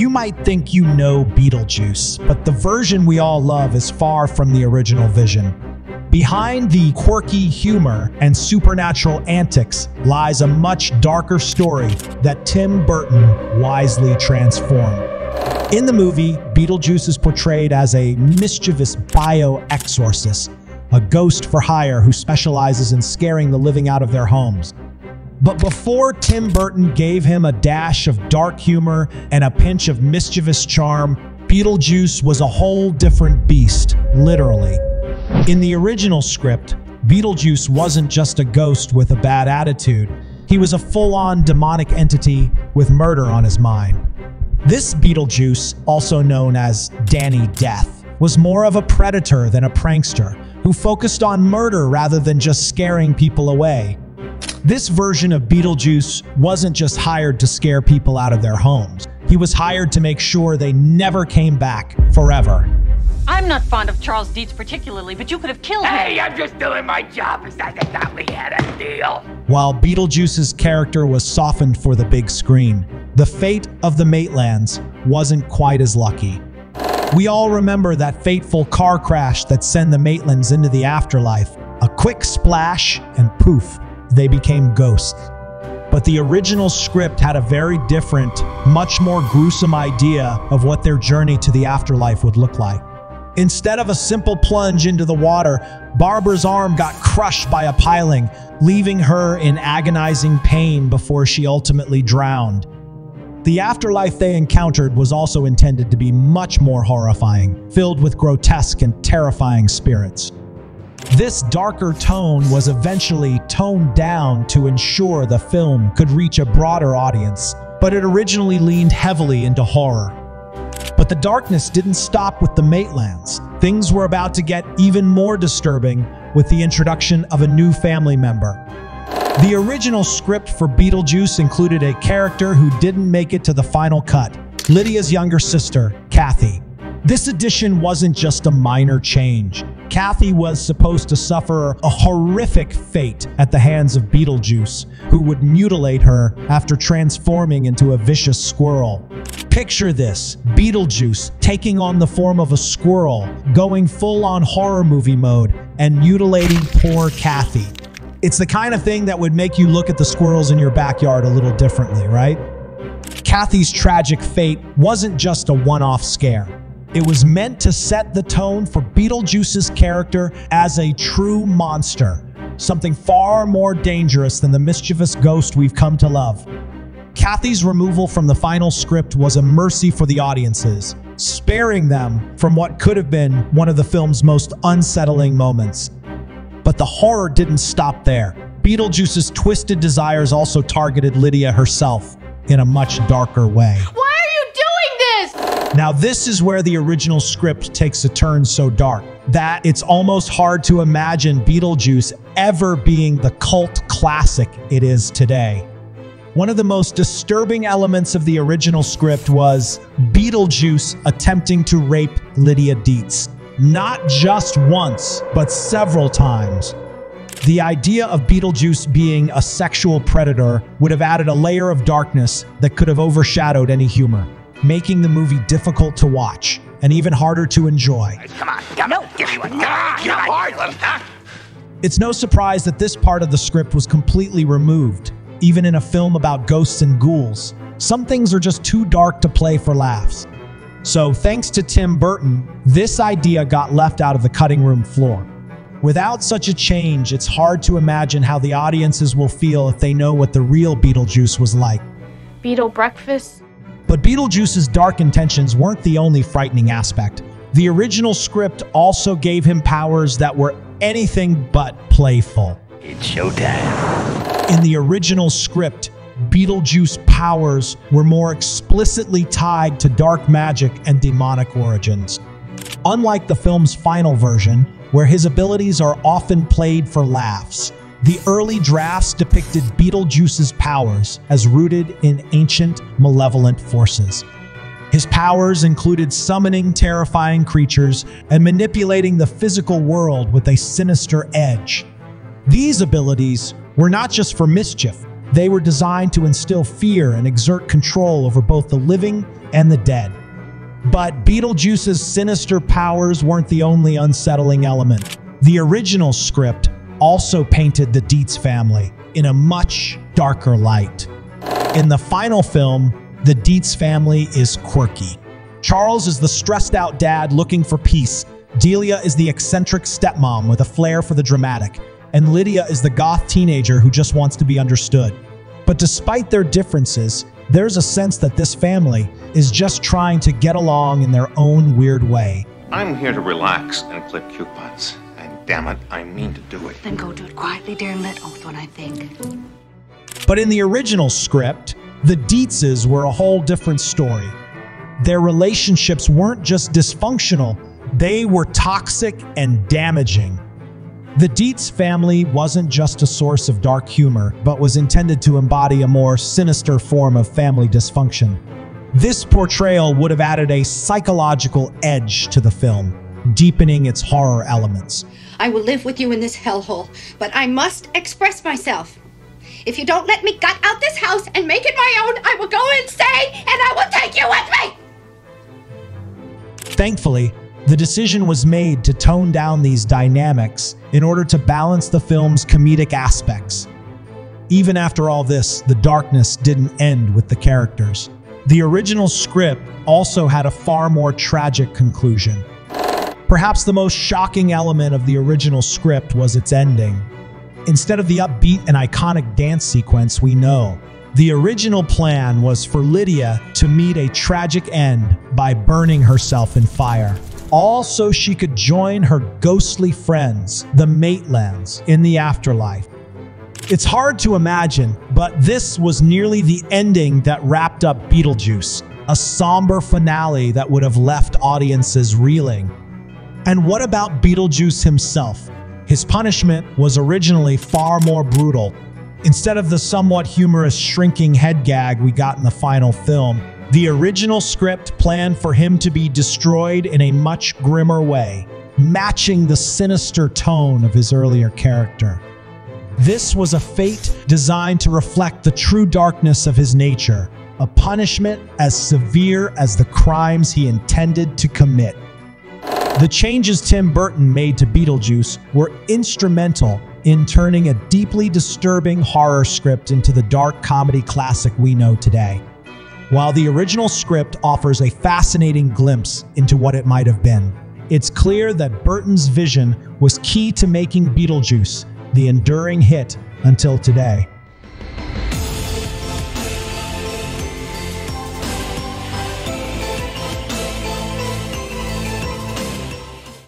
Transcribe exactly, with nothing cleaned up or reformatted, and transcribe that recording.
You might think you know Beetlejuice, but the version we all love is far from the original vision. Behind the quirky humor and supernatural antics lies a much darker story that Tim Burton wisely transformed. In the movie, Beetlejuice is portrayed as a mischievous bio-exorcist, a ghost for hire who specializes in scaring the living out of their homes. But before Tim Burton gave him a dash of dark humor and a pinch of mischievous charm, Beetlejuice was a whole different beast, literally. In the original script, Beetlejuice wasn't just a ghost with a bad attitude. He was a full-on demonic entity with murder on his mind. This Beetlejuice, also known as Danny Death, was more of a predator than a prankster, who focused on murder rather than just scaring people away. This version of Beetlejuice wasn't just hired to scare people out of their homes. He was hired to make sure they never came back forever. I'm not fond of Charles Deetz particularly, but you could have killed him. Hey, I'm just doing my job. Besides, I thought we had a deal. While Beetlejuice's character was softened for the big screen, the fate of the Maitlands wasn't quite as lucky. We all remember that fateful car crash that sent the Maitlands into the afterlife. A quick splash and poof, they became ghosts. But the original script had a very different, much more gruesome idea of what their journey to the afterlife would look like. Instead of a simple plunge into the water, Barbara's arm got crushed by a piling, leaving her in agonizing pain before she ultimately drowned. The afterlife they encountered was also intended to be much more horrifying, filled with grotesque and terrifying spirits. This darker tone was eventually toned down to ensure the film could reach a broader audience, but it originally leaned heavily into horror. But the darkness didn't stop with the Maitlands. Things were about to get even more disturbing with the introduction of a new family member. The original script for Beetlejuice included a character who didn't make it to the final cut, Lydia's younger sister, Cathy. This addition wasn't just a minor change. Cathy was supposed to suffer a horrific fate at the hands of Beetlejuice, who would mutilate her after transforming into a vicious squirrel. Picture this, Beetlejuice taking on the form of a squirrel, going full-on horror movie mode, and mutilating poor Cathy. It's the kind of thing that would make you look at the squirrels in your backyard a little differently, right? Cathy's tragic fate wasn't just a one-off scare. It was meant to set the tone for Beetlejuice's character as a true monster, something far more dangerous than the mischievous ghost we've come to love. Cathy's removal from the final script was a mercy for the audiences, sparing them from what could have been one of the film's most unsettling moments. But the horror didn't stop there. Beetlejuice's twisted desires also targeted Lydia herself in a much darker way. What? Now this is where the original script takes a turn so dark that it's almost hard to imagine Beetlejuice ever being the cult classic it is today. One of the most disturbing elements of the original script was Beetlejuice attempting to rape Lydia Deetz, not just once, but several times. The idea of Beetlejuice being a sexual predator would have added a layer of darkness that could have overshadowed any humor, making the movie difficult to watch and even harder to enjoy. Come on, come on, give me one. It's no surprise that this part of the script was completely removed, even in a film about ghosts and ghouls. Some things are just too dark to play for laughs. So thanks to Tim Burton, this idea got left out of the cutting room floor. Without such a change, it's hard to imagine how the audiences will feel if they know what the real Beetlejuice was like. Beetle breakfast? But Beetlejuice's dark intentions weren't the only frightening aspect. The original script also gave him powers that were anything but playful. It's showtime. In the original script, Beetlejuice's powers were more explicitly tied to dark magic and demonic origins. Unlike the film's final version, where his abilities are often played for laughs, the early drafts depicted Beetlejuice's powers as rooted in ancient, malevolent forces. His powers included summoning terrifying creatures and manipulating the physical world with a sinister edge. These abilities were not just for mischief, They were designed to instill fear and exert control over both the living and the dead. But Beetlejuice's sinister powers weren't the only unsettling element. The original script also painted the Deetz family in a much darker light. In the final film, the Deetz family is quirky. Charles is the stressed-out dad looking for peace. Delia is the eccentric stepmom with a flair for the dramatic. And Lydia is the goth teenager who just wants to be understood. But despite their differences, there's a sense that this family is just trying to get along in their own weird way. I'm here to relax and clip coupons. And damn it, I mean to do it. Then go do it quietly, dear, and let off when I think. But in the original script, the Deetzes were a whole different story. Their relationships weren't just dysfunctional, they were toxic and damaging. The Deetz family wasn't just a source of dark humor, but was intended to embody a more sinister form of family dysfunction. This portrayal would have added a psychological edge to the film, deepening its horror elements. I will live with you in this hellhole, but I must express myself. If you don't let me gut out this house and make it my own, I will go insane and I will take you with me! Thankfully, the decision was made to tone down these dynamics in order to balance the film's comedic aspects. Even after all this, the darkness didn't end with the characters. The original script also had a far more tragic conclusion. Perhaps the most shocking element of the original script was its ending. Instead of the upbeat and iconic dance sequence we know, the original plan was for Lydia to meet a tragic end by burning herself in fire, all so she could join her ghostly friends, the Maitlands, in the afterlife. It's hard to imagine, but this was nearly the ending that wrapped up Beetlejuice, a somber finale that would have left audiences reeling. And what about Beetlejuice himself? His punishment was originally far more brutal. Instead of the somewhat humorous shrinking head gag we got in the final film, the original script planned for him to be destroyed in a much grimmer way, matching the sinister tone of his earlier character. This was a fate designed to reflect the true darkness of his nature, a punishment as severe as the crimes he intended to commit. The changes Tim Burton made to Beetlejuice were instrumental in turning a deeply disturbing horror script into the dark comedy classic we know today. While the original script offers a fascinating glimpse into what it might have been, it's clear that Burton's vision was key to making Beetlejuice the enduring hit until today.